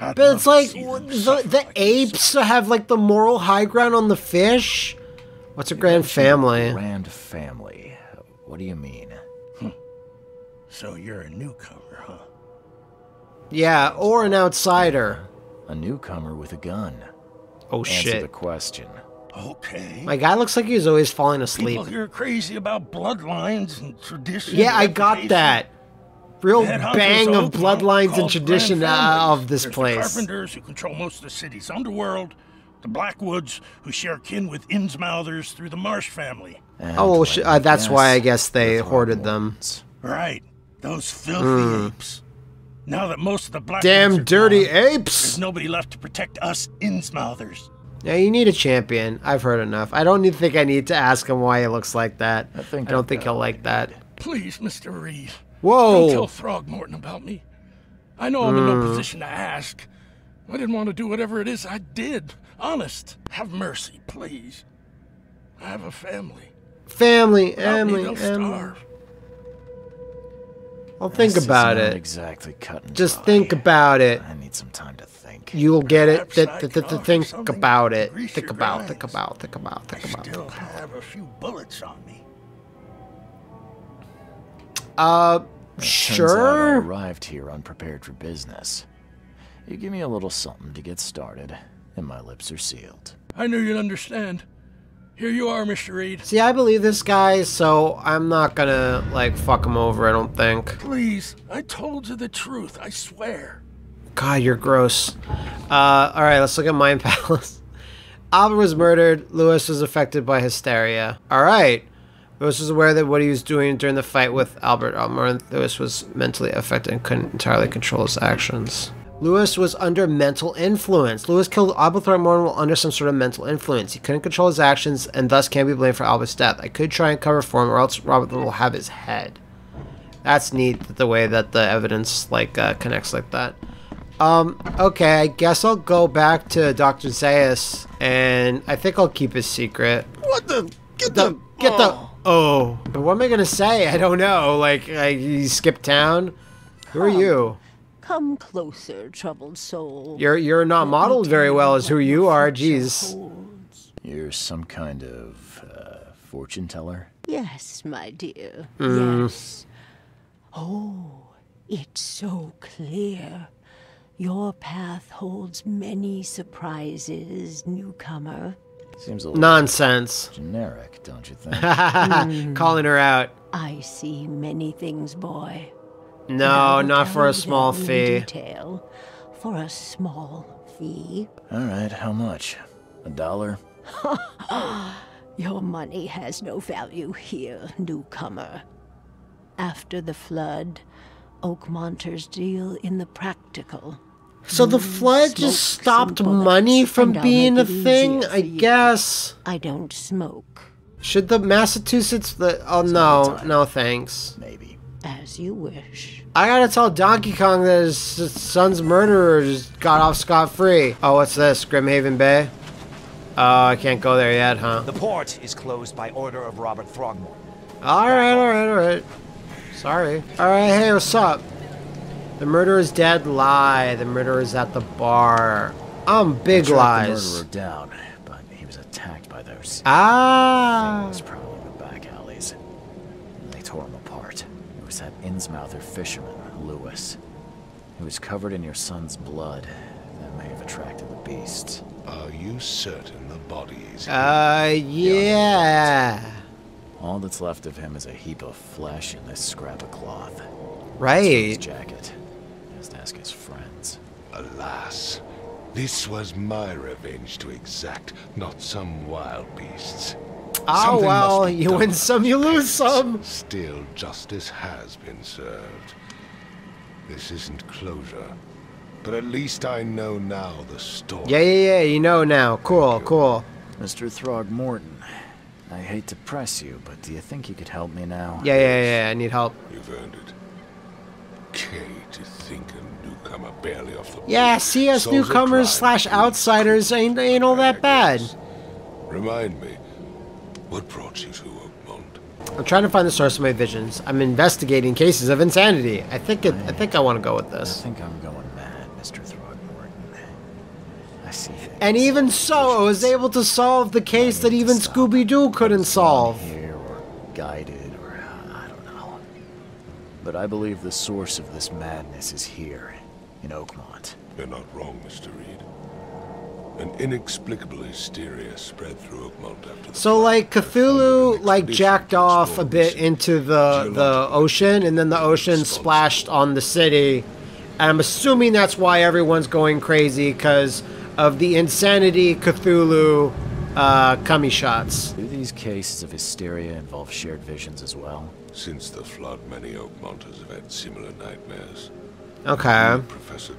I'd but it's like, the apes have like the moral high ground on the fish? What's a grand family? Grand family. What do you mean? So you're a newcomer, huh? Yeah, or an outsider. A newcomer with a gun. Oh, answer shit. Answer the question. Okay. My guy looks like he's always falling asleep. People here are crazy about bloodlines and tradition. Yeah, I got that. Real bang of bloodlines and tradition of this place. The carpenters who control most of the city's underworld. The Blackwoods who share kin with Innsmouthers through the Marsh family. And oh, that's why I guess they hoarded them. Right. Those filthy apes. Now that most of the Blackwoods damn dirty apes! There's nobody left to protect us Innsmouthers. Yeah, you need a champion. I've heard enough. I don't think I need to ask him why he looks like that. I don't think he'll like that. Please, Mr. Reed. Whoa! Don't tell Throgmorton about me. I know I'm in no position to ask. I didn't want to do whatever it is I did. Honest. Have mercy, please. I have a family. Family, Emily, starve. I'll think about it. Exactly just think about it. I need some time to think. You'll get it. Think about it. Think about it. I still have a few bullets on me. Sure. Turns out I arrived here unprepared for business. You give me a little something to get started, and my lips are sealed. I knew you'd understand. Here you are, Mr. Reed. See, I believe this guy, so I'm not gonna, like, fuck him over, I don't think. Please, I told you the truth, I swear. God, you're gross. Alright, let's look at Mind Palace. Albert was murdered. Lewis was affected by hysteria. Alright. Lewis was aware that what he was doing during the fight with Albert Throgmorton. Lewis was mentally affected and couldn't entirely control his actions. Lewis was under mental influence. Lewis killed Albert Throgmorton while under some sort of mental influence. He couldn't control his actions and thus can't be blamed for Albert's death. I could try and cover for him or else Robert will have his head. That's neat, the way that the evidence like connects like that. Okay, I guess I'll go back to Dr. Zaius and I think I'll keep his secret. What the? Get the... But what am I gonna say? I don't know. Like, you skipped town? Who are you? Come closer, troubled soul. You're not modeled very well as who you are, jeez. You're some kind of fortune teller? Yes, my dear. Yes. Oh, it's so clear. Your path holds many surprises, newcomer. Seems a little nonsense. Generic, don't you think? Calling her out. I see many things, boy. No, not for a small fee. Detail. For a small fee. All right, how much? $1? Your money has no value here, newcomer. After the flood, Oakmonters deal in the practical. So the flood just stopped money from being a thing, I guess. I don't smoke. Should the Massachusetts... oh, no. No, thanks. Maybe. As you wish. I gotta tell Donkey Kong that his son's murderer just got off scot-free. Oh, what's this? Grimhaven Bay? Oh, I can't go there yet, huh? The port is closed by order of Robert Throgmorton. Alright. Sorry. Alright, hey, what's up? The murderer's dead. Lie. The murderer's at the bar. Big lies. The murderer down, but he was attacked by those. Things probably in the back alleys. They tore him apart. It was that Innsmouther fisherman, Lewis. He was covered in your son's blood. That may have attracted the beasts. Are you certain the body is? Yeah. All that's left of him is a heap of flesh and this scrap of cloth. Right. His jacket. Just ask his friends. Alas, this was my revenge to exact, not some wild beasts. Oh, well, you win some, you lose some. Still, justice has been served. This isn't closure, but at least I know now the story. Yeah, you know now. Cool. Mr. Throgmorton, I hate to press you, but do you think you could help me now? Yeah, I need help. You've earned it. Kay, to think a newcomer barely off the boat. Yeah, see, us newcomers / outsiders ain't all that bad. Remind me, what brought you to Oakmont? I'm trying to find the source of my visions. I'm investigating cases of insanity. I think I want to go with this. I think I'm going mad, Mr. Throgmorton. I see things. And even so, I was able to solve the case that even Scooby-Doo couldn't solve. Here or guided. But I believe the source of this madness is here, in Oakmont. You're not wrong, Mr. Reed. An inexplicable hysteria spread through Oakmont after the... So, like, Cthulhu, like, jacked off a bit into the ocean, and then the ocean splashed on the city. And I'm assuming that's why everyone's going crazy, because of the insanity Cthulhu cummy shots. Do these cases of hysteria involve shared visions as well? Since the flood, many Oakmonters have had similar nightmares. Okay. Professor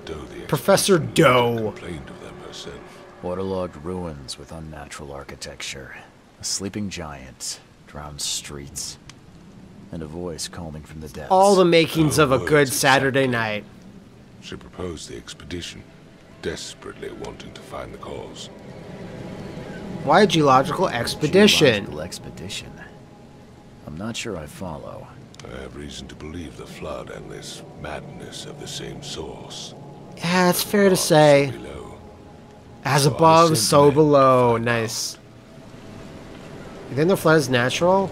Doe complained of them herself. Waterlogged ruins with unnatural architecture. A sleeping giant. Drowned streets. And a voice calling from the depths. All the makings of a good Saturday night. She proposed the expedition, desperately wanting to find the cause. Why a geological expedition? I'm not sure I follow. I have reason to believe the flood and this madness of the same source. Yeah, it's fair to say. As above, so below. Nice. You think the flood is natural?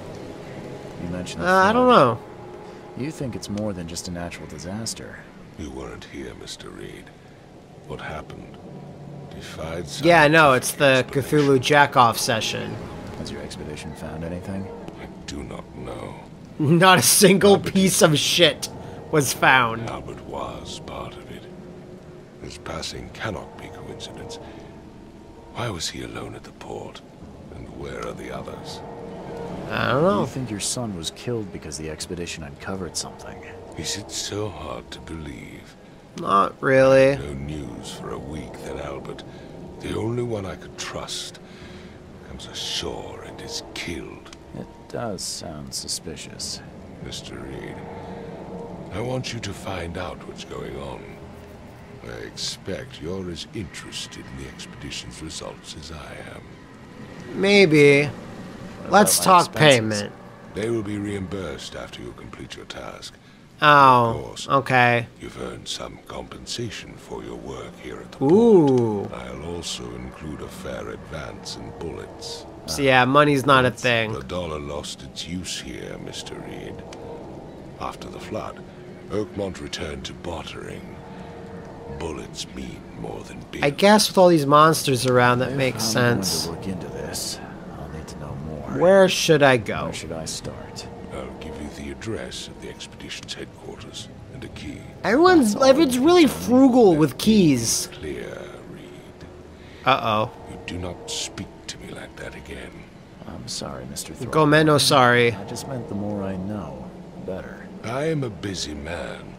You mentioned I don't know. You think it's more than just a natural disaster. You weren't here, Mr. Reed. What happened? Defied. Yeah, no, it's the Cthulhu jack-off session. Has your expedition found anything? I do not know. Not a single piece of shit was found. Albert was part of it. His passing cannot be coincidence. Why was he alone at the port? And where are the others? I don't know. You think your son was killed because the expedition uncovered something? Is it so hard to believe? Not really. No news for a week, then Albert, the only one I could trust, comes ashore and is killed. It does sound suspicious. Mr. Reed, I want you to find out what's going on. I expect you're as interested in the expedition's results as I am. Maybe. Let's talk expenses? Payment. They will be reimbursed after you complete your task. Oh, course, okay. You've earned some compensation for your work here at the port. I'll also include a fair advance in bullets. So yeah, money's not a thing. The dollar lost its use here, Mr. Reed. After the flood, Oakmont returned to bartering. Bullets mean more than beer. I guess with all these monsters around, that makes sense. Look into this. I'll need to know more. Where should I go? Where should I start? I'll give you the address of the expedition's headquarters and a key. Everyone's really frugal with keys. Clear, Reed. Uh-oh. You do not speak to me like that again. I'm sorry, Mr. Throgmorton. Gomeno, sorry. I just meant the more I know, the better. I am a busy man.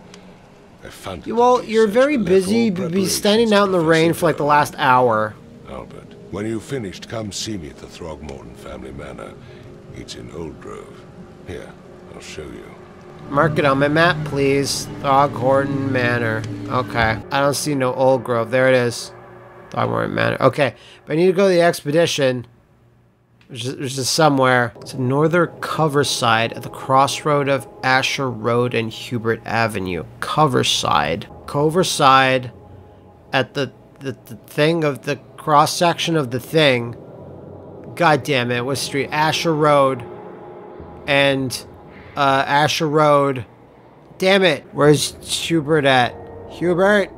I found you all. You're very busy. You'll be standing out in the rain for like the last hour. Albert, when you've finished, come see me at the Throgmorton family manor. It's in Old Grove. Here, I'll show you. Mark it on my map, please. Throgmorton Manor. Okay. I don't see no Old Grove. There it is. Throgmorton Manor. Okay. But I need to go to the expedition, which is somewhere. It's a northern Coverside at the crossroad of Asher Road and Hubert Avenue. Coverside. Coverside at the thing of the cross section of the thing. God damn it. What street? Asher Road. And Asher Road. Damn it. Where's Hubert at? Hubert?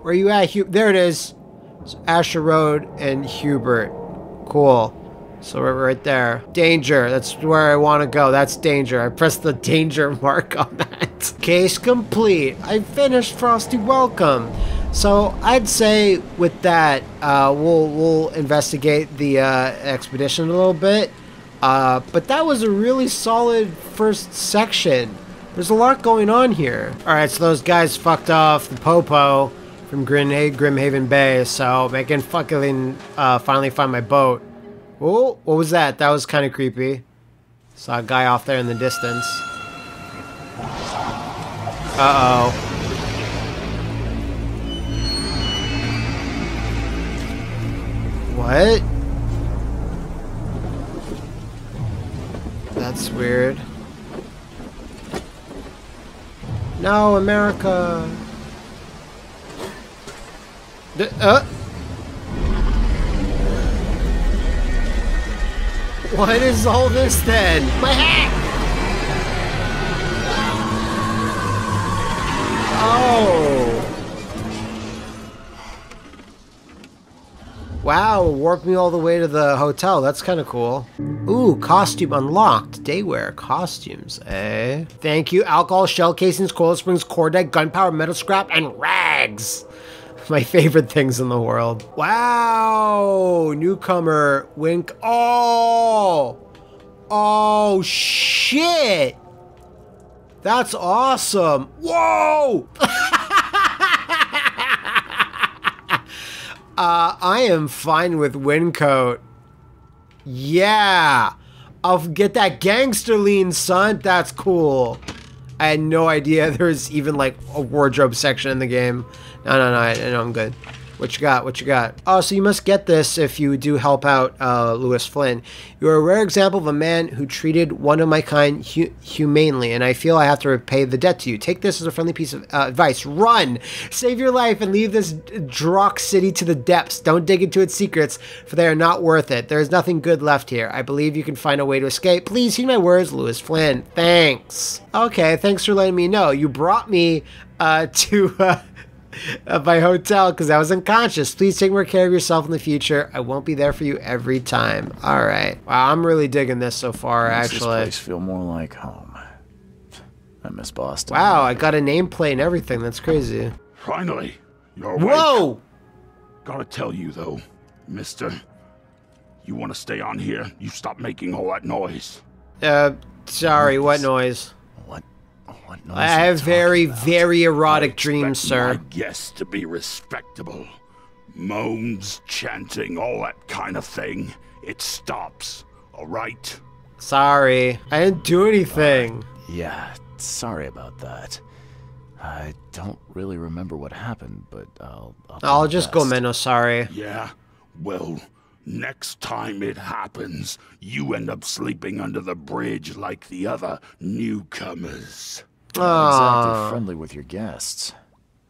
Where you at? There it is. It's Asher Road and Hubert. Cool. So we're right there. Danger. That's where I want to go. That's danger. I pressed the danger mark on that. Case complete. I finished Frosty Welcome. So I'd say with that, we'll investigate the expedition a little bit. But that was a really solid first section. There's a lot going on here. Alright, so those guys fucked off the Popo from Grimhaven Bay, so I can fucking finally find my boat. Oh, what was that? That was kind of creepy. Saw a guy off there in the distance. Uh-oh. What? That's weird. No, America. What is all this then? My hat! Oh. Wow, warped me all the way to the hotel. That's kind of cool. Ooh, costume unlocked. Daywear costumes, eh? Thank you. Alcohol, shell casings, coil springs, cordite, gunpowder, metal scrap, and rags. My favorite things in the world. Wow, newcomer. Wink. Oh, oh shit. That's awesome. Whoa. I am fine with Wincoat. Yeah, I'll get that gangster lean, son. That's cool. I had no idea there's even like a wardrobe section in the game. No, I know I'm good. What you got? What you got? Oh, so you must get this if you do help out Lewis Flynn. You are a rare example of a man who treated one of my kind humanely, and I feel I have to repay the debt to you. Take this as a friendly piece of advice. Run! Save your life and leave this Drock city to the depths. Don't dig into its secrets, for they are not worth it. There is nothing good left here. I believe you can find a way to escape. Please heed my words, Lewis Flynn. Thanks. Okay, thanks for letting me know. You brought me to... at my hotel because I was unconscious. Please take more care of yourself in the future. I won't be there for you every time. All right. Wow, I'm really digging this so far, actually. Makes this place feel more like home. I miss Boston. Wow, I got a nameplate and everything. That's crazy. Finally, you're awake. Whoa! Gotta tell you, though, mister, you want to stay on here? You stop making all that noise. Sorry, what noise? What noise? I have very, very erotic dreams, sir. I guess to be respectable. Moans, chanting, all that kind of thing. It stops, all right? Sorry, I didn't do anything. Yeah, sorry about that. I don't really remember what happened, but I'll just go Menno, sorry. Yeah, well, next time it happens, you end up sleeping under the bridge like the other newcomers. You're not exactly friendly with your guests.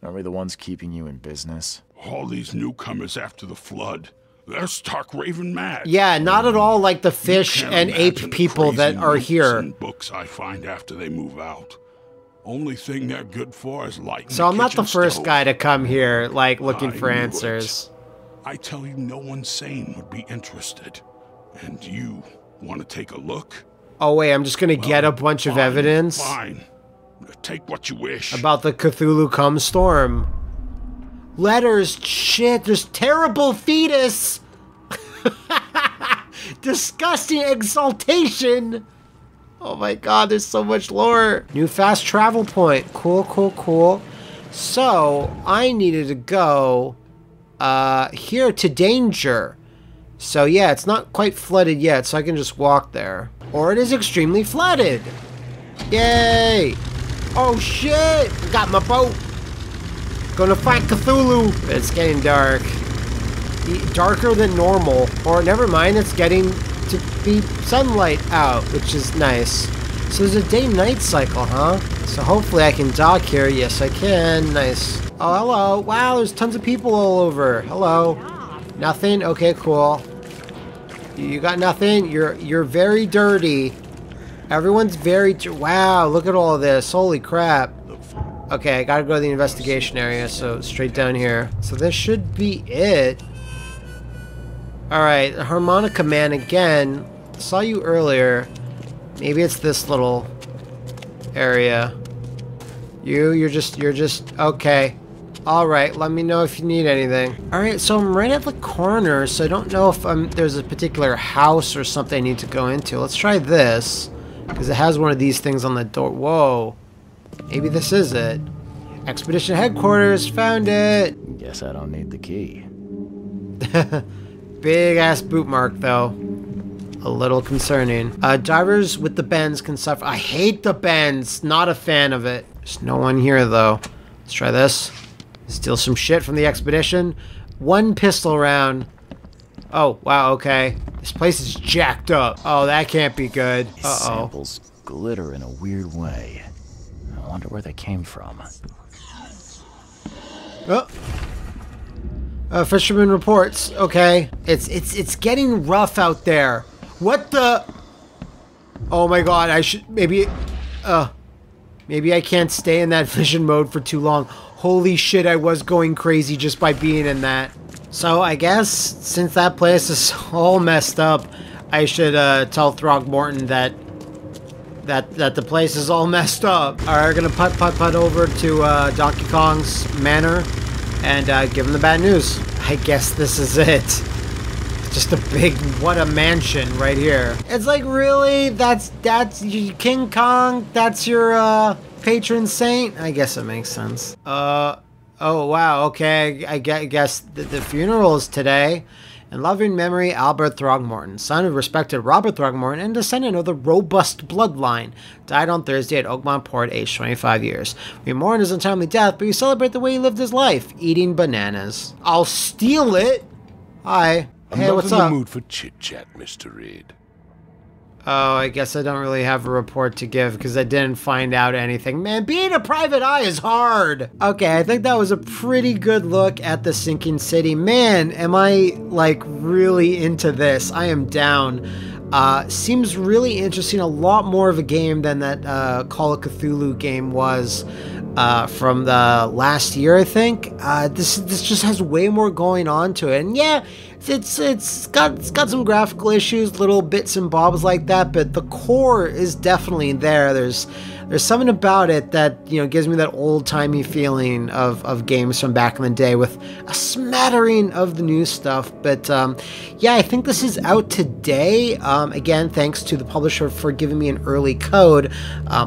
Aren't we the ones keeping you in business? All these newcomers after the flood, they're stark raving mad. Yeah, not at all like the fish and ape people that are here. And books I find after they move out. Only thing they're good for is light. So I'm not the first guy to come here, like, looking for answers. I tell you, no one sane would be interested. And you want to take a look? Oh, wait, I'm just going to get a bunch of evidence? Fine. Take what you wish. About the Cthulhu Come Storm. Letters, shit, there's terrible fetus. Disgusting exaltation. Oh my god, there's so much lore. New fast travel point. Cool, cool, cool. So, I needed to go here to danger. So yeah, it's not quite flooded yet, so I can just walk there. Or it is extremely flooded. Yay! Oh shit! Got my boat. Gonna fight Cthulhu. It's getting dark. Darker than normal. Or never mind, it's getting to be sunlight out, which is nice. So there's a day-night cycle, huh? So hopefully I can dock here. Yes, I can. Nice. Oh, hello. Wow, there's tons of people all over. Hello. Nothing? Okay, cool. You got nothing? You're very dirty. Everyone's very... Wow, look at all this. Holy crap. Okay, I gotta go to the investigation area, so straight down here. So this should be it. Alright, Harmonica Man again. Saw you earlier. Maybe it's this little area. You're just okay. Alright, let me know if you need anything. Alright, so I'm right at the corner, so I don't know if there's a particular house or something I need to go into. Let's try this, because it has one of these things on the door. Whoa. Maybe this is it. Expedition Headquarters, found it! Guess I don't need the key. Big ass boot mark though. A little concerning. Divers with the bends can suffer. I hate the bends. Not a fan of it. There's no one here though. Let's try this. Steal some shit from the expedition. One pistol round. Oh, wow, okay. This place is jacked up. Oh, that can't be good. Uh-oh. Samples glitter in a weird way. I wonder where they came from. Oh! Fisherman reports. Okay, it's getting rough out there. What the? Oh my god! I should maybe I can't stay in that vision mode for too long. Holy shit! I was going crazy just by being in that. So I guess since that place is all messed up, I should tell Throgmorton that the place is all messed up. All right, we're gonna putt over to Donkey Kong's manor. And give him the bad news. I guess this is it. Just a big, what a mansion right here. It's like, really? That's King Kong? That's your patron saint? I guess it makes sense. Oh wow, okay. I guess the funeral is today. In loving memory, Albert Throgmorton, son of respected Robert Throgmorton and descendant of the robust bloodline, died on Thursday at Oakmont Port, aged 25 years. We mourn his untimely death, but we celebrate the way he lived his life, eating bananas. I'll steal it! Hi. Hey, what's up? I'm not in the mood for chit-chat, Mr. Reed. Oh, I guess I don't really have a report to give because I didn't find out anything. Man, being a private eye is hard! Okay, I think that was a pretty good look at the Sinking City. Man, am I, like, really into this. I am down. Seems really interesting. A lot more of a game than that Call of Cthulhu game was. from the last year, I think. This just has way more going on to it, and yeah, it's got some graphical issues, little bits and bobs like that, but the core is definitely there. There's something about it that, you know, gives me that old-timey feeling of games from back in the day with a smattering of the new stuff. But yeah, I think this is out today. Again, thanks to the publisher for giving me an early code.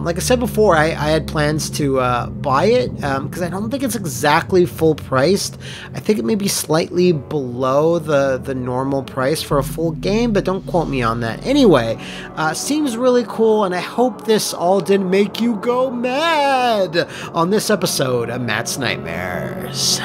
Like I said before, I had plans to buy it because I don't think it's exactly full priced. I think it may be slightly below the normal price for a full game, but don't quote me on that. Anyway, seems really cool, and I hope this all didn't make you go mad on this episode of Matt's Nightmares.